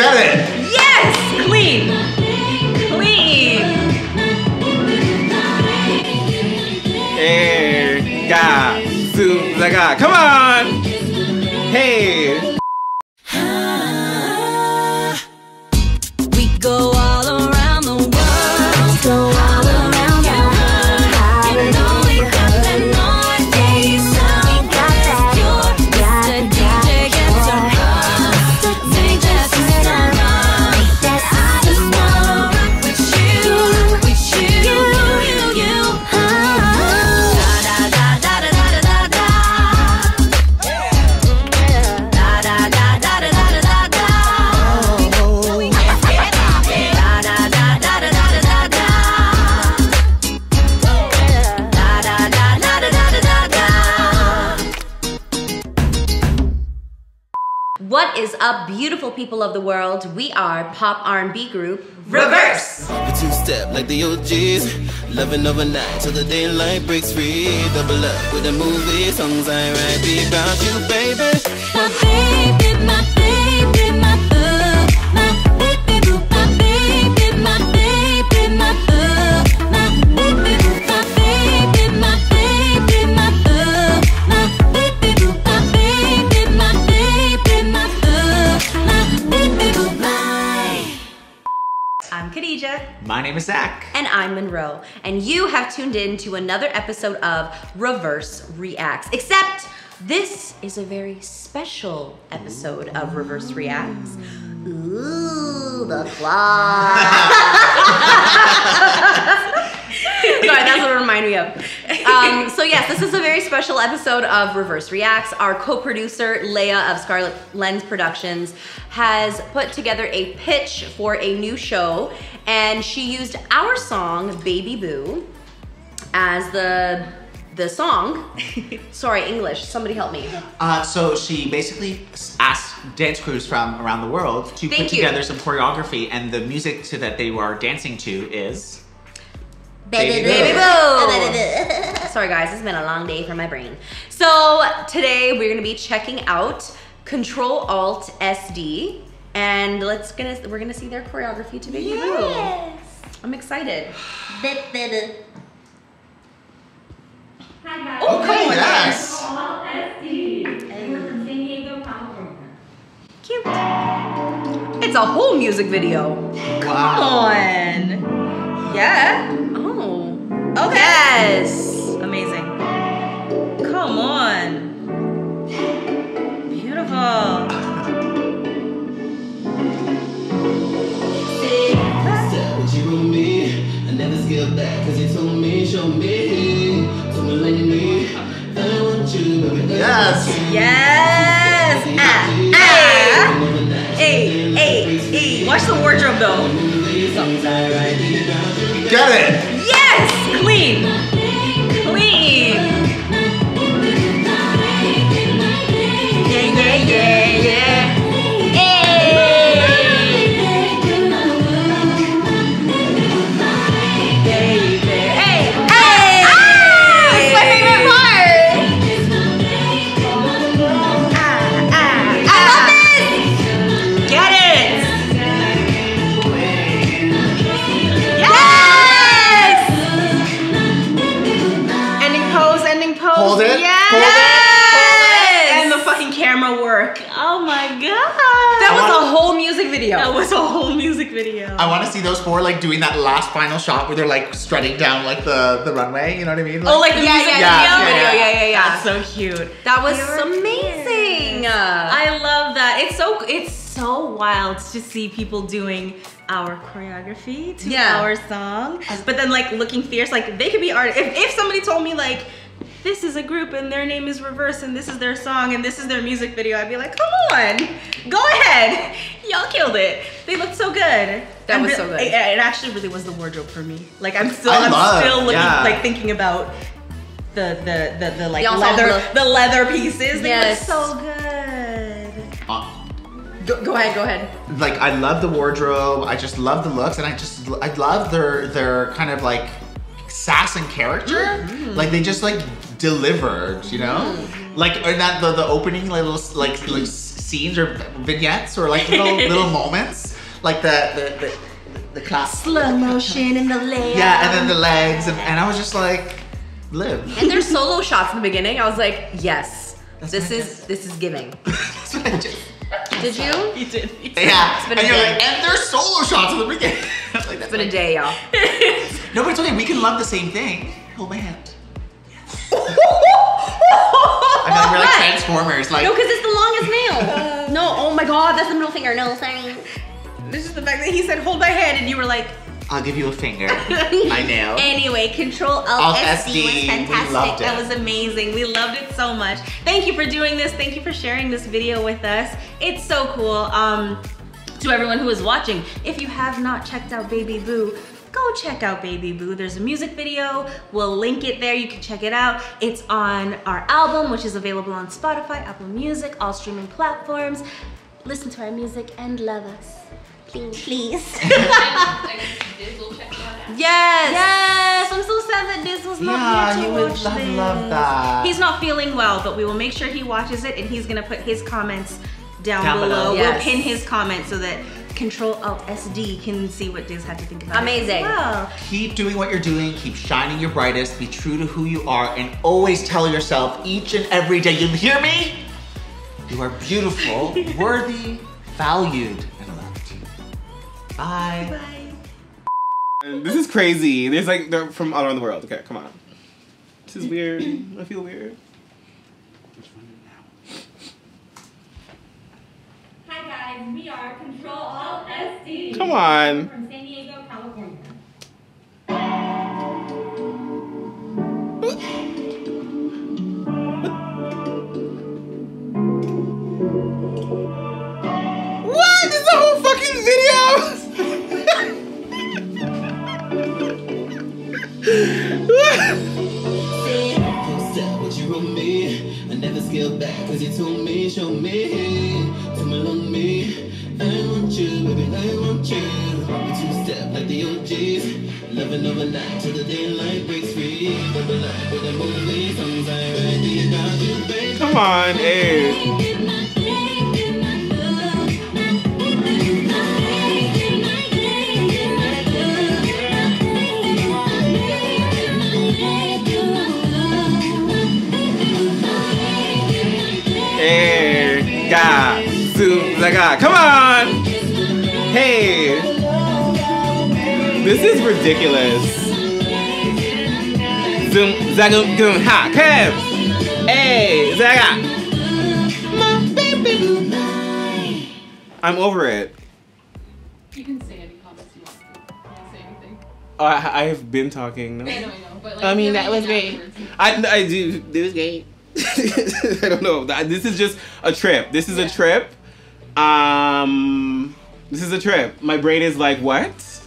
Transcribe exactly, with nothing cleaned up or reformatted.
get it. Yes, clean, clean. Hey, God, Sue, like God, come on. Hey. We go all around the world. We go all around the world. You know we got the North Bay sound. We got that. You're the D J gets a rock. They just get a rock. I just wanna rock with you, with you, you, you. Da da da da da da da. Da da da da da da da. What is up, beautiful people of the world? We are pop R and B group Reverse. The two-step like the O Gs, loving overnight till the daylight breaks free. Double up with the movie songs I write be about you, baby. My baby, my baby, my boo, my baby boo, my baby, my baby, my boo, my baby boo, my baby, my baby, my boo, my baby boo, my baby, my baby, my boo, my baby boo, my. I'm Khadija. My name is Zach. And I'm Monroe, and you have tuned in to another episode of Reverse Reacts. Except this is a very special episode of Reverse Reacts. Ooh, the fly. Sorry, that's what it reminded me of. Um, so yes, this is a very special episode of Reverse Reacts. Our co-producer, Leah of Scarlet Lens Productions, has put together a pitch for a new show, and she used our song, BaeBeeBoo, as the, the song. Sorry, English, somebody help me. Uh, so she basically asked dance crews from around the world to Thank put you. together some choreography, and the music to that they were dancing to is... BaeBeeBoo. BaeBeeBoo. Sorry guys, it's been a long day for my brain. So today we're gonna be checking out Control Alt S D, and let's gonna we're gonna see their choreography to BaeBeeBoo. Yes. I'm excited. BaeBeeBoo. Hi guys. Oh, come on, yes. Control Alt S D and San Diego. Cute. It's a whole music video. Wow. Come on. Yeah. Okay. Yes! Amazing. Come on. Beautiful. You and me, I never scale back, cause you told me, show me, told me like me, I want you, baby. Yes! Yes! Ah! Ah! Hey! Hey! Hey! Watch the wardrobe though. Get it! Clean, clean. Yeah, yeah, yeah, yeah. Hey, hey, hey. Ah, it's my favorite part. Ah, ah, ah. I love it. Get it. Yeah. Hold it, yes! hold it, hold it, and the fucking camera work. Oh my god. That was wanna, a whole music video. That was a whole music video. I want to see those four like doing that last final shot where they're like strutting down like the, the runway, you know what I mean? Like, oh, like the yeah, music yeah, video? Yeah, yeah, yeah, yeah, yeah. That's so cute. That was amazing. Kids. I love that. It's so, it's so wild to see people doing our choreography to yeah. our song, but then like looking fierce, like they could be artists. If, if somebody told me like, this is a group and their name is Reverse and this is their song and this is their music video, I'd be like, come on, go ahead. Y'all killed it. They looked so good. That was so good. It, it actually really was the wardrobe for me. Like I'm still, I I'm love, still looking, yeah. like thinking about the, the, the, the like the leather, the leather pieces. They yes. look so good. Uh, go, go ahead, go ahead. Like I love the wardrobe. I just love the looks, and I just, I love their, their kind of like sass and character. Mm-hmm. Like they just like, delivered, you know, mm-hmm. like or that the the opening little like, like scenes or vignettes or like little little moments, like the the the, the class slow motion and the legs. Yeah, and then the legs, and, and I was just like, live. And their solo shots in the beginning, I was like, yes, That's this is guess. this is giving. That's what I did. Did you? You did. You did. Yeah. It's been and a you're day. Like, and there's solo shots in the beginning. Like, that's it's been like, a day, y'all. No, but it's okay. We can love the same thing. Hold my hand. Yes. I mean, we're like Transformers. Like. No, because it's the longest nail. Uh, no, oh my God, that's the middle finger. No, sorry. This is the fact that he said, hold my hand, and you were like, I'll give you a finger. My nail. Anyway, Control Alt S D was fantastic. That was amazing. We loved it so much. Thank you for doing this. Thank you for sharing this video with us. It's so cool. Um, to everyone who is watching, if you have not checked out BaeBeeBoo, go check out BaeBeeBoo. There's a music video. We'll link it there. You can check it out. It's on our album, which is available on Spotify, Apple Music, all streaming platforms. Listen to our music and love us. Please. Please. Yes. Yes. I'm so sad that Dizzle's not yeah, here to he watch love, this. Love that. He's not feeling well, but we will make sure he watches it, and he's gonna put his comments down, down below. below. Yes. We'll pin his comments so that Control Alt S D can see what Diz had to think about. Amazing. Wow. Keep doing what you're doing. Keep shining your brightest. Be true to who you are, and always tell yourself each and every day. You hear me? You are beautiful, worthy, valued. Bye. Bye. This is crazy. There's like, they're from all around the world. Okay, come on. This is weird. I feel weird. Hi guys, we are Control Alt S D. Come on. From San Diego, California. What? This is a whole fucking video? Back, cause you told me, show me, tell me, love me. I want you, baby, I want you. We two step like the O Gs, loving overnight till the daylight breaks free. Overnight with the moonlight, songs I write the about you, baby. Come on, hey. Come on! Hey! This is ridiculous. Zoom, zagum, zoom, ha, kev! Hey, zaga! I'm over it. You can say any comments you want to. You can say anything. Oh, I, I've been talking. No? I know, I know. But like, I mean, that was great. I, I do. It was great. I don't know. This is just a trip. This is yeah. a trip. Um, this is a trip. My brain is like, what?